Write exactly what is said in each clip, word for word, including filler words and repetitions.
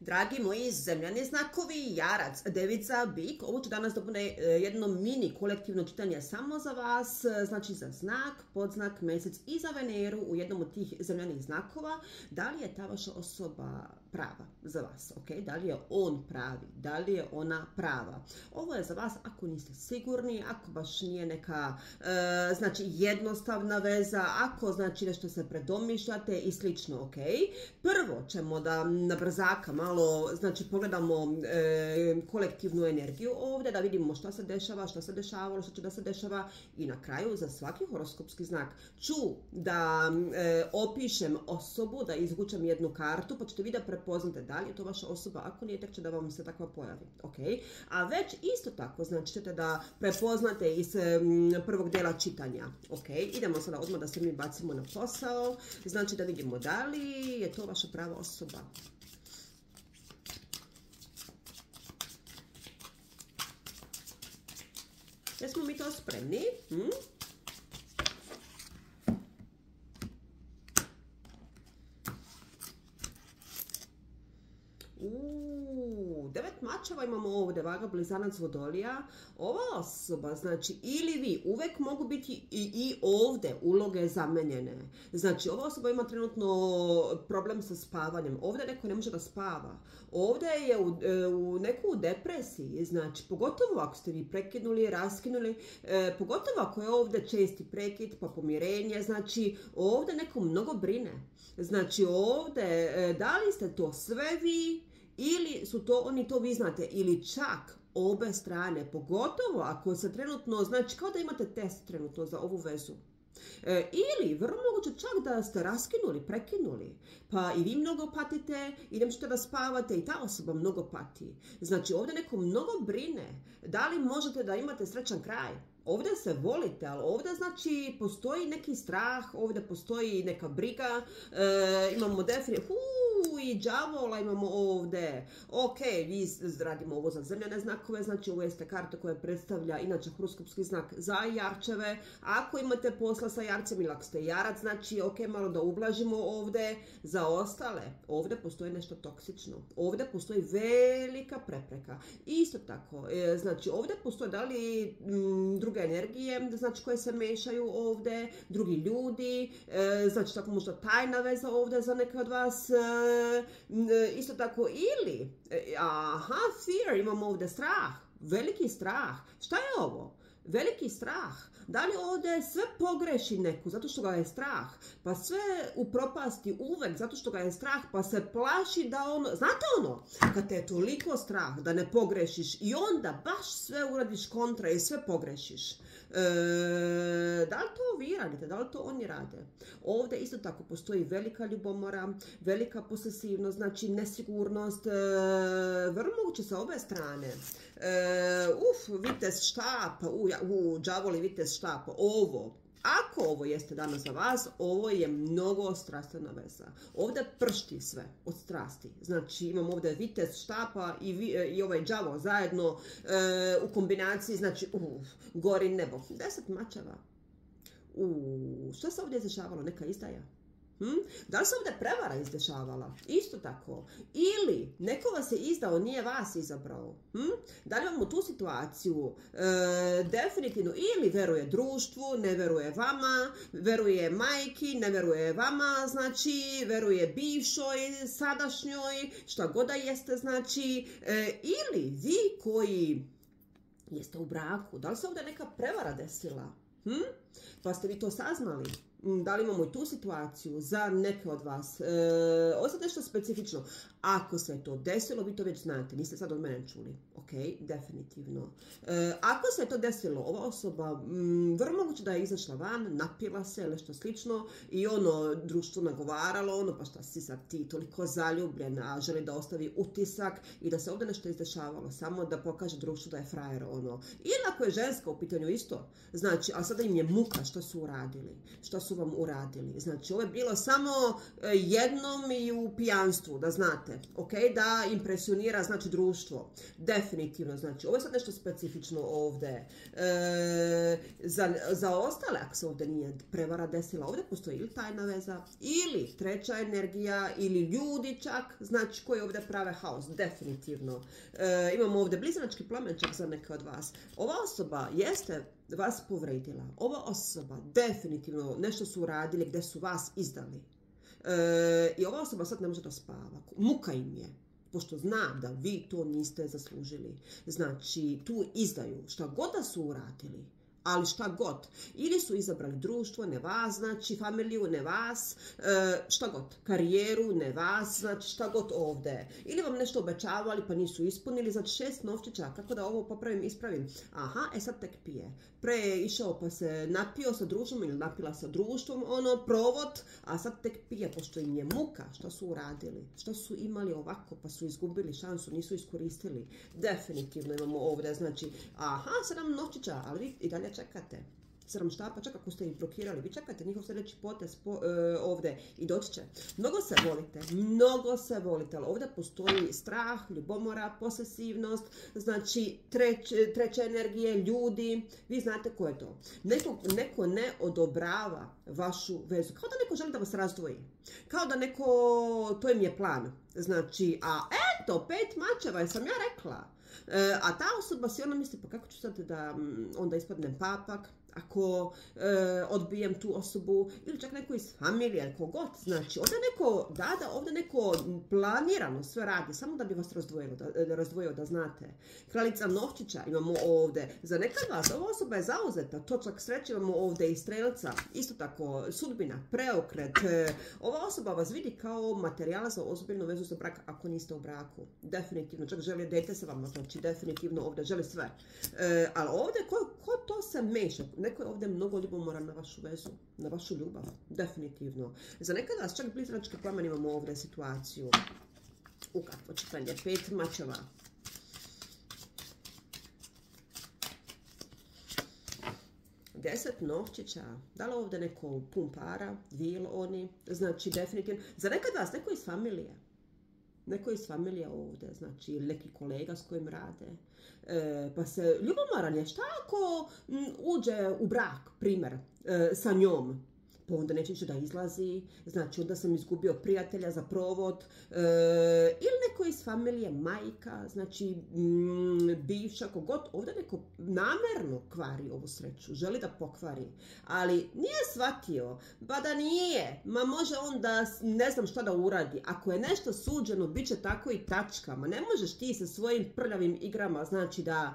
Dragi moji zemljani znakovi, jarac, devica, bik, ovo će danas da bude jedno mini kolektivno čitanje samo za vas, znači za znak, podznak, mesec i za Veneru u jednom od tih zemljanih znakova. Da li je ta vaša osoba prava za vas, ok? Da li je on pravi, da li je ona prava? Ovo je za vas ako niste sigurni, ako baš nije neka e, znači jednostavna veza, ako znači nešto se predomišljate i slično, ok? Prvo ćemo da na brzaka malo, znači pogledamo e, kolektivnu energiju ovdje, da vidimo šta se dešava, šta se dešavalo, šta će da se dešava i na kraju za svaki horoskopski znak ću da e, opišem osobu, da izvučem jednu kartu, pa ćete vi da prepoznate da li je to vaša osoba, ako nije, tek će da vam se takva pojavi, ok? A već isto tako, znači ćete da prepoznate iz prvog dela čitanja, ok? Idemo sada odmah da se mi bacimo na posao, znači da vidimo da li je to vaša prava osoba. Jesmo mi to spremni? Hm? Uuu, devet mačeva imamo ovdje, vaga, blizanac, vodolija. Ova osoba, znači, ili vi, uvek mogu biti i, i ovdje uloge zamenjene. Znači, ova osoba ima trenutno problem sa spavanjem. Ovdje neko ne može da spava. Ovdje je u, u, neko u depresiji, znači, pogotovo ako ste vi prekinuli, raskinuli, e, pogotovo ako je ovdje česti prekid, pa pomirenje, znači, ovdje neko mnogo brine. Znači, ovdje, e, da li ste to sve vi, ili su to, oni to vi znate, ili čak obe strane, pogotovo ako se trenutno, znači kao da imate test trenutno za ovu vezu. E, ili vrlo moguće čak da ste raskinuli, prekinuli, pa i vi mnogo patite i ne možete da spavate i ta osoba mnogo pati. Znači ovdje neko mnogo brine, da li možete da imate srećan kraj. Ovdje se volite, ali ovdje znači postoji neki strah, ovdje postoji neka briga, e, imamo definitivno i đavola imamo ovdje. Ok, vi radimo ovo za zemljane znakove, znači ovo jeste karta koja predstavlja inače horoskopski znak za jarčeve. Ako imate posla sa jarcem ili ako ste jarac, znači ok, malo da ublažimo ovdje. Za ostale, ovdje postoji nešto toksično. Ovdje postoji velika prepreka. Isto tako, e, znači ovdje postoje da li m, druge energije, znači koje se mešaju ovdje, drugi ljudi, e, znači tako možda tajna veza ovdje za neke od vas, e, isto tako, ili aha, fear, imamo ovdje strah, veliki strah. Šta je ovo? Veliki strah. Da li ovdje sve pogreši neku zato što ga je strah, pa sve upropasti uvek zato što ga je strah, pa se plaši da ono, znate ono, kad te je toliko strah da ne pogrešiš i onda baš sve uradiš kontra i sve pogrešiš. E, da li to vi radite, da li to oni rade? Ovdje isto tako postoji velika ljubomora, velika posesivnost, znači nesigurnost, e, vrlo moguće sa obe strane. E, uf, vitez štapa, u, u đavoli vitez štapa, ovo. Ako ovo jeste danas za vas, ovo je mnogo strastvena veza. Ovdje pršti sve od strasti. Znači imamo ovdje vitez štapa i, vi, i ovaj đavo zajedno e, u kombinaciji, znači uf, gori nebo. Deset mačeva. U, šta se ovdje dešavalo? Neka izdaja? Hmm? Da li se ovdje prevara izdešavala? Isto tako. Ili neko vas je izdao, nije vas izabrao. Hmm? Da li imamo tu situaciju? E, definitivno. Ili veruje društvu, ne veruje vama, veruje majki, ne veruje vama, znači veruje bivšoj, sadašnjoj, šta god da jeste, znači. E, ili vi koji jeste u braku, da li se ovdje neka prevara desila? Hmm? Pa ste vi to saznali? Da li imamo i tu situaciju za neke od vas? E, ovo je sad nešto specifično. Ako se je to desilo, vi to već znate. Niste sad od mene čuli. Ok, definitivno. E, ako se je to desilo, ova osoba m, vrlo moguće da je izašla van, napila se ili što slično i ono društvo nagovaralo, ono pa šta si sad ti toliko zaljubljena, želi da ostavi utisak i da se ovdje nešto izdešavalo, samo da pokaže društvu da je frajer. Ono. Ili ako je ženska u pitanju isto. Znači, a sada im je muka što su uradili, što su su vam uradili. Znači, ovo je bilo samo jednom i u pijanstvu, da znate, da impresionira, znači, društvo. Definitivno, znači, ovo je sad nešto specifično ovdje. Za ostale, ako se ovdje nije prevara desila, ovdje postoji ili tajna veza, ili treća energija, ili ljudi čak, znači, koji ovdje prave haos, definitivno. Imamo ovdje blizanački plamenčak za neke od vas. Ova osoba jeste vas povredila. Ova osoba definitivno nešto su uradili gdje su vas izdali. I ova osoba sad ne može da spava. Muka im je, pošto zna da vi to niste zaslužili. Znači, tu izdaju šta god da su uradili, ali šta god. Ili su izabrali društvo, ne vas, znači, familiju, ne vas, šta god. Karijeru, ne vas, znači, šta god ovdje. Ili vam nešto obećavali pa nisu ispunili, znači, šest novčića, kako da ovo popravim, ispravim. Aha, e sad tek pije. Pre je išao pa se napio sa društvom ili napila sa društvom, ono, provod, a sad tek pije, pošto im je muka šta su uradili, šta su imali ovako, pa su izgubili šansu, nisu iskoristili. Definitivno imamo ovdje, znači, aha, sedam novčića, ali i dalje čekate. Sram štapa, čak ako ste ih blokirali, vi čekate njihov sljedeći potez ovdje i doći će. Mnogo se volite, mnogo se volite, ali ovdje postoji strah, ljubomora, posesivnost, znači treće energije, ljudi, vi znate ko je to. Neko ne odobrava vašu vezu, kao da neko želi da vas razdvoji, kao da neko, to im je plan, znači, a eto, pet mačeva, sam ja rekla. A ta osoba si ona misli, pa kako ću sad da onda ispadnem papak ako odbijem tu osobu, ili čak neko iz familije, kogod, znači, ovdje neko, da, da, ovdje neko planirano sve radi, samo da bi vas razdvojio, da znate. Kraljica novčića imamo ovdje, za nekad vas ova osoba je zauzeta, to čak sreće imamo ovdje i strelca, isto tako, sudbina, preokret, ova osoba vas vidi kao materijala za ozbiljnu vezu za brak, ako niste u braku, definitivno, čak želi dete sa vama, znači, definitivno ovdje, želi sve, ali ovdje, ko to se meša? Neko je ovdje mnogo ljubomoran na vašu vezu, na vašu ljubav, definitivno. Za nekada vas čak blizanački plamen imamo ovdje situaciju. U kakvo čitanje, pet mačeva. Deset novčića, da li ovdje neko pun para, dvije oni, znači definitivno. Za nekada vas neko iz familije. Neko iz familije ovdje, znači, ili neki kolega s kojim rade. Pa se ljubomoran je, šta ako uđe u brak, primjer, sa njom, pa onda neće ništa da izlazi, znači, onda sam izgubio prijatelja za provod, ili neko iz familije, majka, znači, bivša, kogod, ovdje neko namjerno kvari ovu sreću, želi da pokvari, ali nije shvatio, ba da nije, ma može onda ne znam šta da uradi, ako je nešto suđeno, bit će tako i tačka, ma ne možeš ti sa svojim prljavim igrama, znači, da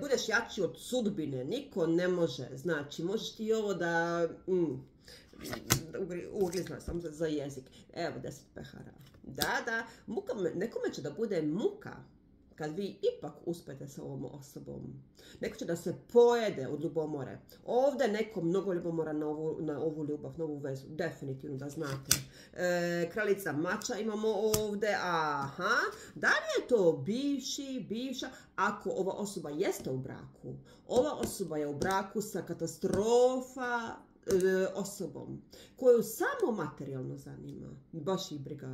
budeš jači od sudbine, niko ne može, znači, možeš ti ovo da... Uglizna sam za jezik. Evo, deset pehara. Da, da, nekome će da bude muka kad vi ipak uspete sa ovom osobom. Neko će da se pojede od ljubomore. Ovdje neko mnogo ljubomora na ovu ljubav, na ovu vezu. Definitivno, da znate. Kraljica mača imamo ovdje. Aha. Da li je to bivši, bivša? Ako ova osoba jeste u braku, ova osoba je u braku sa katastrofa osobom koju samo materijalno zanima, baš i briga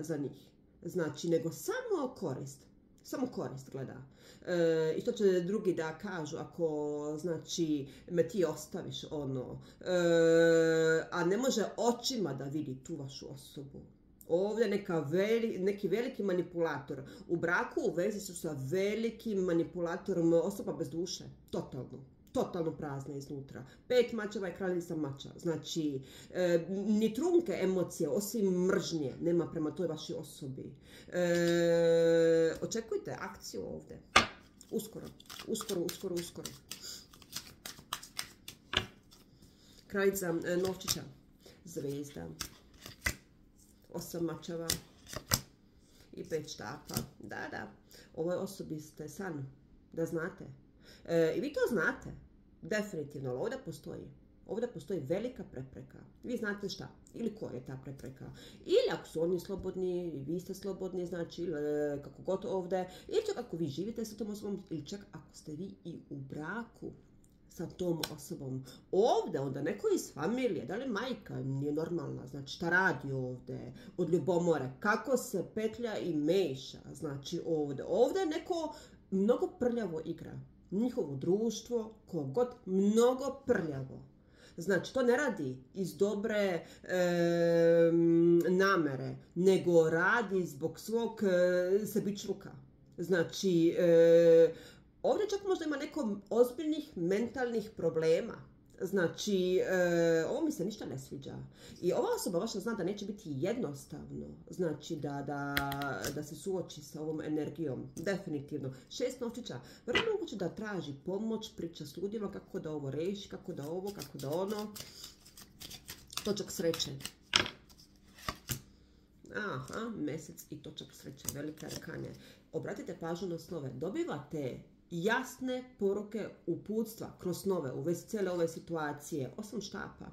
za njih, znači, nego samo korist, samo korist gleda. I što će drugi da kažu ako, znači, me ti ostaviš, ono, a ne može očima da vidi tu vašu osobu. Ovdje neki veliki manipulator. U braku u vezi su sa velikim manipulatorom, osoba bez duše, totalno. Totalno prazna iznutra. Pet mačeva i kraljica mača. Znači, ni trunke emocije, osim mržnje, nema prema toj vašoj osobi. Očekujte akciju ovdje. Uskoro, uskoro, uskoro, uskoro. Kraljica novčića. Zvezda. Osam mačeva. I pet štapa. Da, da. Ovoj osobi ste san. Da znate. I vi to znate, definitivno, ali ovdje postoji. Ovdje postoji velika prepreka. Vi znate šta, ili koja je ta prepreka. Ili ako su oni slobodni, i vi ste slobodni, znači, kako god ovdje. Ili čak ako vi živite sa tom osobom, ili čak ako ste vi i u braku sa tom osobom. Ovde, onda neko iz familije, da li majka nije normalna, znači šta radi ovde od ljubomore, kako se petlja i meša, znači ovde. Ovde neko mnogo prljavo igra, njihovo društvo, kogod, mnogo prljavo. Znači, to ne radi iz dobre namere, nego radi zbog svog sebičluka. Znači, ovdje čak možda ima neko ozbiljnih mentalnih problema. Znači, ovo mi se ništa ne sviđa. I ova osoba vaša zna da neće biti jednostavno. Znači, da se suoči sa ovom energijom. Definitivno. Šest novčića. Vrlo moguće da traži pomoć, priča s ljudima, kako da ovo reši, kako da ovo, kako da ono. Točak sreće. Aha, mesec i točak sreće. Velike arkane. Obratite pažnju na snove. Dobivate jasne poruke uputstva kroz snove u vezi cijele ove situacije. Osam štapa.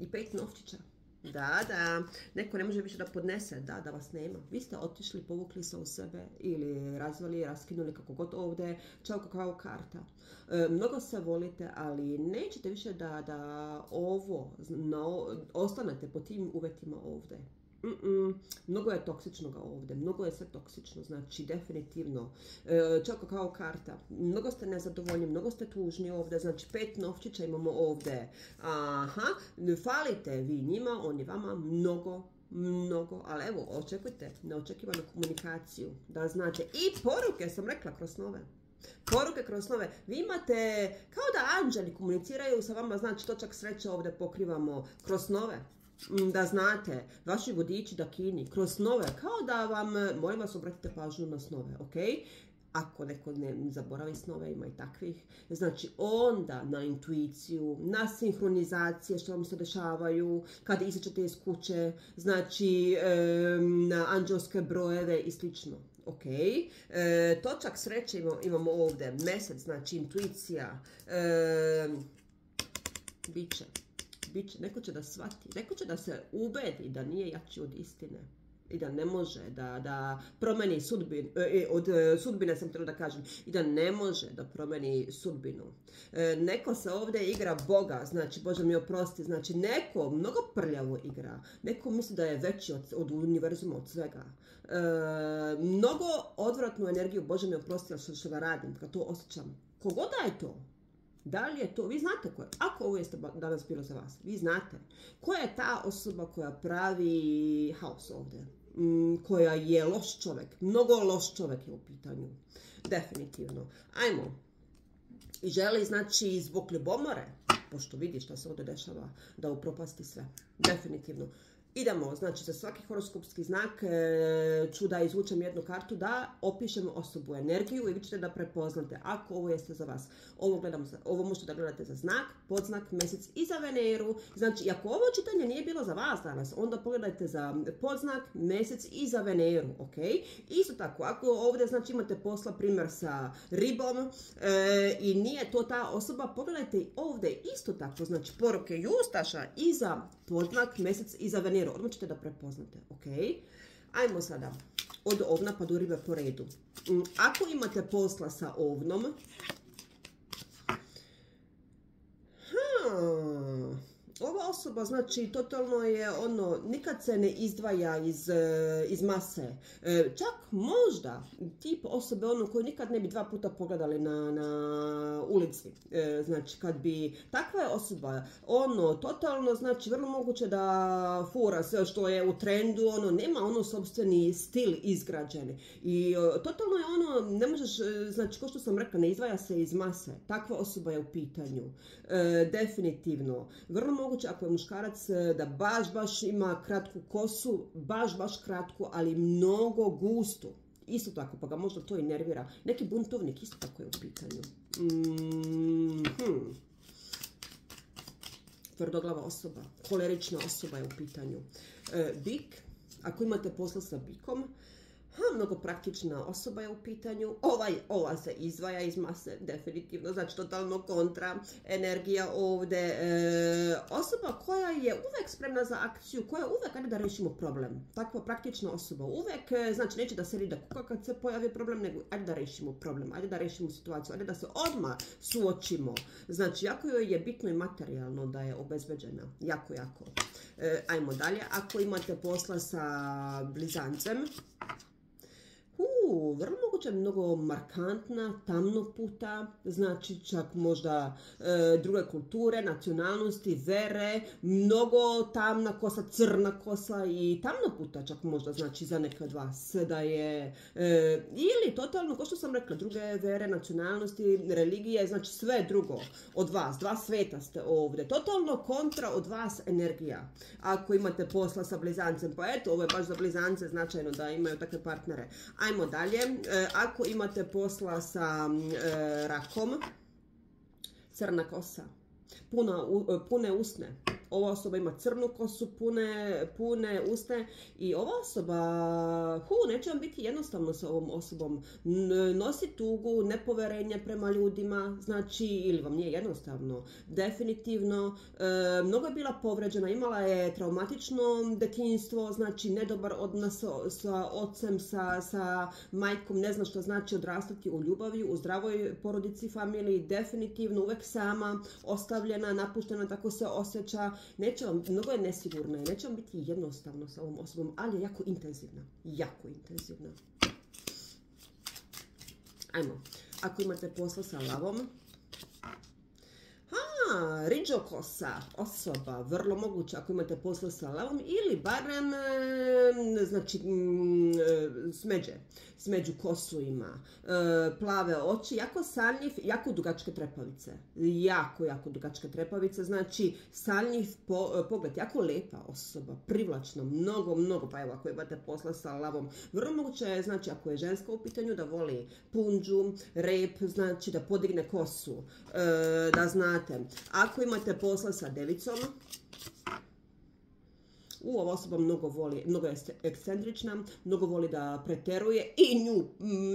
I pet novčića. Da, da. Neko ne može više da podnese. Da, da vas nema. Vi ste otišli, povukli se u sebe ili razvali, raskinuli kako god ovde. Čao kakao karta. Mnogo se volite, ali nećete više da ovo ostanete po tim uvetima ovde. Mnogo je toksičnoga ovde, mnogo je sve toksično, znači definitivno. Čak kao karta, mnogo ste nezadovoljni, mnogo ste tužni ovde, znači pet novčića imamo ovde. Aha, falite vi njima, oni vama mnogo, mnogo, ali evo, očekujte neočekivanu komunikaciju, da znate. I poruke sam rekla kroz snove. Poruke kroz snove. Vi imate, kao da anđeli komuniciraju sa vama, znači točak sreće ovde pokrivamo kroz snove. Da znate, vaši vodiči da kini kroz snove, kao da vam, molim vas, obratite pažnju na snove, ok? Ako neko ne zaboravi snove, ima i takvih. Znači, onda na intuiciju, na sinhronizacije što vam se dešavaju, kada izađete iz kuće, znači, na anđelske brojeve i slično, ok? Točak sreće imamo ovde, mesec, znači, intuicija, biće. Biće, neko će da shvati, neko će da se ubedi da nije jači od istine i da ne može da promeni sudbinu, od sudbine sam trebala da kažem, i da ne može da promeni sudbinu. Neko se ovde igra Boga, znači, Bože mi oprosti, znači, neko mnogo prljavo igra, neko misli da je veći od univerzuma, od svega. Mnogo odvratnu energiju, Bože mi oprosti, ali što ga radim, kad to osjećam. Kogoda je to? Da li je to, vi znate ko je, ako ovo jeste danas bilo za vas, vi znate koja je ta osoba koja pravi haos ovde, koja je loš čovek, mnogo loš čovek je u pitanju, definitivno. Ajmo, i želi, znači, zbog ljubomore, pošto vidi šta se ovde dešava, da upropasti sve, definitivno. Idemo, znači, za svaki horoskopski znak ću da izvučem jednu kartu, da opišemo osobu, energiju i vi ćete da prepoznate ako ovo jeste za vas. Ovo možete da gledate za znak, podznak, mesec i za Veneru. Znači, ako ovo čitanje nije bilo za vas danas, onda pogledajte za podznak, mesec i za Veneru, ok? Isto tako, ako ovde, znači, imate posla, primjer, sa Ribom i nije to ta osoba, pogledajte i ovde isto tako, znači, poruke Justaša i za podznak, mesec i za Veneru. Odmah ćete da prepoznate, ok? Ajmo sada od ovna pa do ribe po redu. Ako imate posla sa ovnom, ova osoba, znači, totalno je ono, nikad se ne izdvaja iz mase. Čak možda tip osobe ono koju nikad ne bi dva puta pogledali na ulici. Znači, kad bi takva je osoba, ono, totalno, znači, vrlo moguće da fura sve što je u trendu, ono, nema ono sobstveni stil izgrađen. I totalno je ono, ne možeš, znači, ko što sam rekla, ne izdvaja se iz mase. Takva osoba je u pitanju. Definitivno. Vrlo moguće ako je muškarac da baš baš ima kratku kosu, baš baš kratku, ali mnogo gustu. Isto tako, pa ga možda to i nervira. Neki buntovnik isto tako je u pitanju. Tvrdoglava osoba, kolerična osoba je u pitanju. Bik, ako imate posla sa bikom, Ha, mnogo praktična osoba je u pitanju. Ovaj ova se izdvaja iz mase, definitivno, znači totalno kontra energija ovde. Osoba koja je uvek spremna za akciju, koja je uvek, ajde da rešimo problem. Takva praktična osoba uvek, znači neće da se rida kuka kad se pojavi problem, nego ajde da rešimo problem, ajde da rešimo situaciju, ajde da se odmah suočimo. Znači, jako joj je bitno i materijalno da je obezbeđena. Jako, jako. Ajmo dalje. Ako imate posla sa blizancem, Uuu, vrlo moguće mnogo markantna, tamnog puta, znači čak možda druge kulture, nacionalnosti, vere, mnogo tamna kosa, crna kosa i tamnog puta čak možda, znači za neka od vas da je, ili totalno, kao što sam rekla, druge vere, nacionalnosti, religije, znači sve drugo od vas, dva sveta ste ovde, totalno kontra od vas energija. Ako imate posla sa blizancem, pa eto, ovo je baš za blizance značajno da imaju takve partnere. Ajmo dalje, ako imate posla sa rakom, crna kosa, pune usne. Ova osoba ima crnu kosu, pune usne i ova osoba, hu, neće vam biti jednostavno sa ovom osobom. Nosi tugu, nepoverenje prema ljudima, znači, ili vam nije jednostavno, definitivno. Mnogo je bila povređena, imala je traumatično detinjstvo, znači, nedobar odnos sa ocem, sa majkom, ne zna što znači odrastati u ljubavi, u zdravoj porodici, familiji, definitivno, uvek sama, ostavljena, napuštena, tako se osjeća. Neće vam, mnogo je nesigurna, neće vam biti jednostavno sa ovom osobom, ali je jako intenzivna, jako intenzivna. Ajmo, ako imate posla sa lavom, ha, riđokosa osoba, vrlo moguće ako imate posla sa lavom ili barem, znači, smeđe, smeđu kosu ima, plave oči, jako sanjiv, jako dugačke trepavice, jako, jako dugačke trepavice, znači sanjiv pogled, jako lepa osoba, privlačna, mnogo, mnogo, pa evo ako imate posla sa lavom, vrlo moguće je, znači ako je ženska u pitanju da voli punđu, rep, znači da podigne kosu, da znate. Ako imate posla sa devicom, U, ova osoba mnogo voli, mnogo je ekscentrična, mnogo voli da preteruje i nju,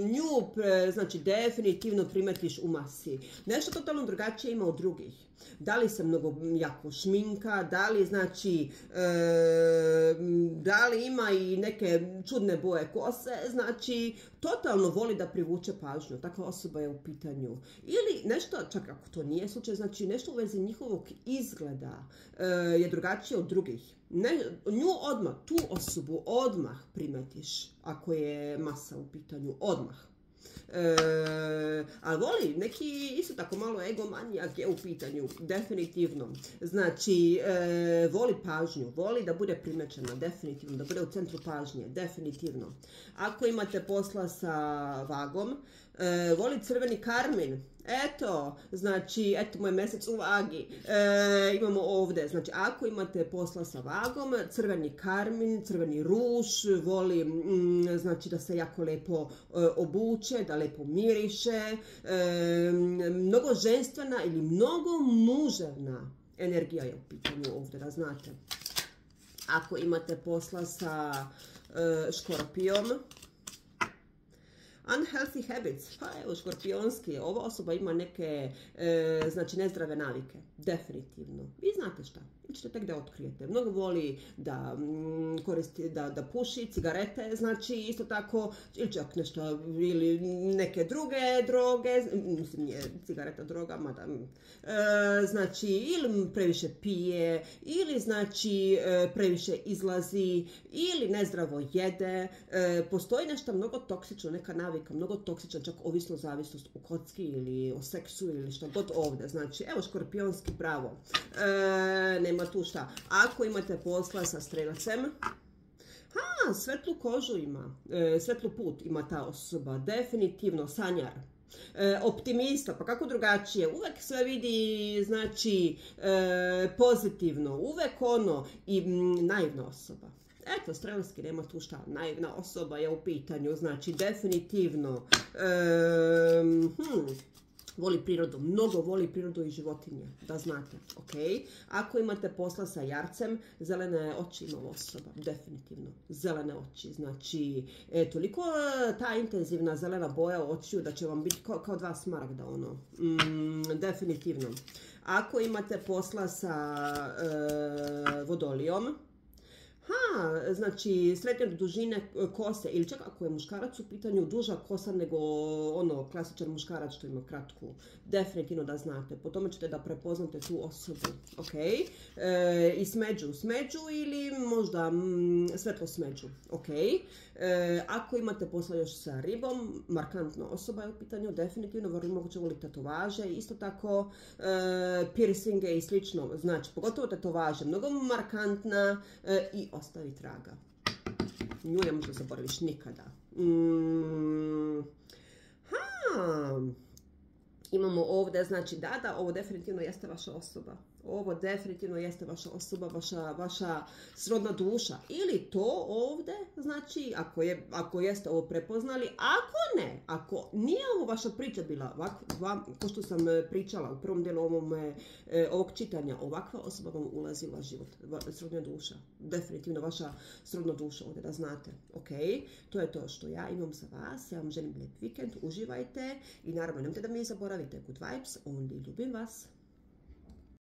nju, znači definitivno primetiš u masi. Nešto totalno drugačije ima od drugih. Da li se mnogo jako šminka, da li, znači, da li ima i neke čudne boje kose, znači, totalno voli da privuče pažnju, takva osoba je u pitanju. Ili nešto, čak ako to nije slučaj, znači nešto u vezi njihovog izgleda je drugačije od drugih. Nju odmah, tu osobu odmah primetiš, ako je masa u pitanju, odmah. Ali voli, neki isto tako malo egomanijak je u pitanju, definitivno. Znači, voli pažnju, voli da bude primećena, definitivno, da bude u centru pažnje, definitivno. Ako imate posla sa vagom, voli crveni karmin. Eto, znači, eto moj mesec u vagi. Imamo ovde, znači, ako imate posla sa vagom, crveni karmin, crveni ruž, voli, znači, da se jako lepo obuče, da lepo miriše, mnogo ženstvena ili mnogo muževna energija je u pitanju ovde, da znate. Ako imate posla sa škorpijom, unhealthy habits, pa evo škorpionski, ova osoba ima neke, znači, nezdrave navike, definitivno. Vi znate šta, vi ćete tek da otkrijete. Mnogo voli da koristi, da puši cigarete, znači isto tako, ili čak nešto, ili neke druge droge, mislim nije cigareta droga, mada, znači, ili previše pije, ili, znači, previše izlazi, ili nezdravo jede, postoji nešto mnogo toksično, neka navika, mnogo toksičan, čak ovisno zavisnost u kocki ili o seksu ili šta god ovde. Znači, evo škorpionski pravo. Nema tu šta. Ako imate posla sa strelacem, ha, svetlu kožu ima, svetlu put ima ta osoba, definitivno, sanjar. Optimista, pa kako drugačije, uvek sve vidi, znači, pozitivno, uvek ono, i naivna osoba. Eto, strelski, nema tu šta, naivna osoba je u pitanju, znači definitivno. Voli prirodu, mnogo voli prirodu i životinje, da znate, ok? Ako imate posla sa jarcem, zelene oči ima osoba, definitivno, zelene oči, znači, e, toliko ta intenzivna zelena boja očiju da će vam biti kao, kao dva smaragda, ono, mm, definitivno. Ako imate posla sa e, vodolijom, ha, znači, srednje dužine kose, ili čak ako je muškarac u pitanju duža kosa nego ono, klasičan muškarac što ima kratku, definitivno da znate, po tome ćete da prepoznate tu osobu, ok, e, i smeđu, smeđu ili možda m, svetlo smeđu, ok, e, ako imate posla još sa ribom, markantna osoba je u pitanju, definitivno, vrlo moguće voli tetovaže, isto tako e, piercinge i slično, znači, pogotovo tetovaže, mnogo markantna e, i ostavi traga. Nju ne možda zaboraviš nikada. Mm. Ha. Imamo ovdje, znači da, da, ovo definitivno jeste vaša osoba. Ovo definitivno jeste vaša osoba, vaša, vaša srodna duša. Ili to ovdje, znači, ako, je, ako jeste ovo prepoznali, ako ne, ako nije ovo vaša priča bila, ovak, vam, ko što sam pričala u prvom dijelu ovom, e, ovog čitanja, ovakva osoba vam ulazi u vaš život, va, srodna duša, definitivno vaša srodna duša ovdje, da znate, ok, to je to što ja imam za vas, ja vam želim lijep vikend, uživajte i naravno nemojte da mi zaboravite, Good Vibes, onda ljubim vas.